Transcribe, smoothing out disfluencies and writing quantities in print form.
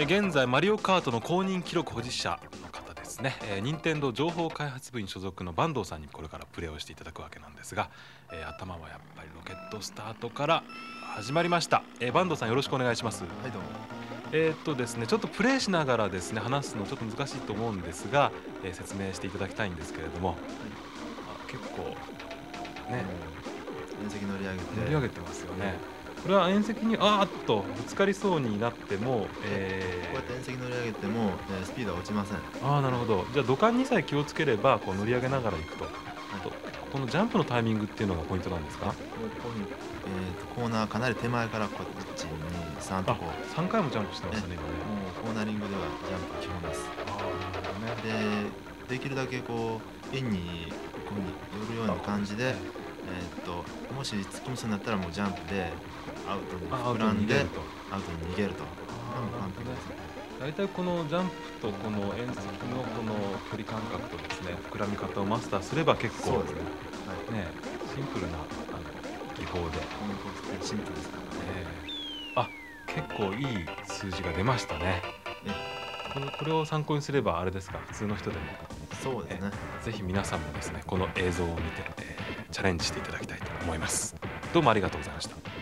現在マリオカートの公認記録保持者の方ですね、任天堂情報開発部員所属の坂東さんにこれからプレーをしていただくわけなんですが、頭はやっぱりロケットスタートから始まりました。坂東さん、よろしくお願いします。はい、どうも。ですね、ちょっとプレーしながらですね話すのちょっと難しいと思うんですが、説明していただきたいんですけれども、結構ね縁石乗り上げてますよね。これは縁石にぶつかりそうになっても、こうやって縁石乗り上げても、スピードは落ちません。なるほど。じゃあ土管にさえ気をつければこう乗り上げながらいくと。このジャンプのタイミングっていうのがポイントなんですか？コーナーかなり手前からこっち1、2、3とこう3回もジャンプしてますね。コーナリングではジャンプは基本です。できるだけこう円に寄るような感じで、もし突っ込みそうになったらもうジャンプでアウトに膨らんでアウトに逃げると。大体このジャンプとこの縁石のこの距離感覚とですね膨らみ方をマスターすれば結構ねシンプルな技法でシンプルですからね。結構いい数字が出ましたね。これを参考にすればあれですか、普通の人でも。そうですね。ぜひ皆さんもですねこの映像を見てチャレンジしていただきたいと思います。どうもありがとうございました。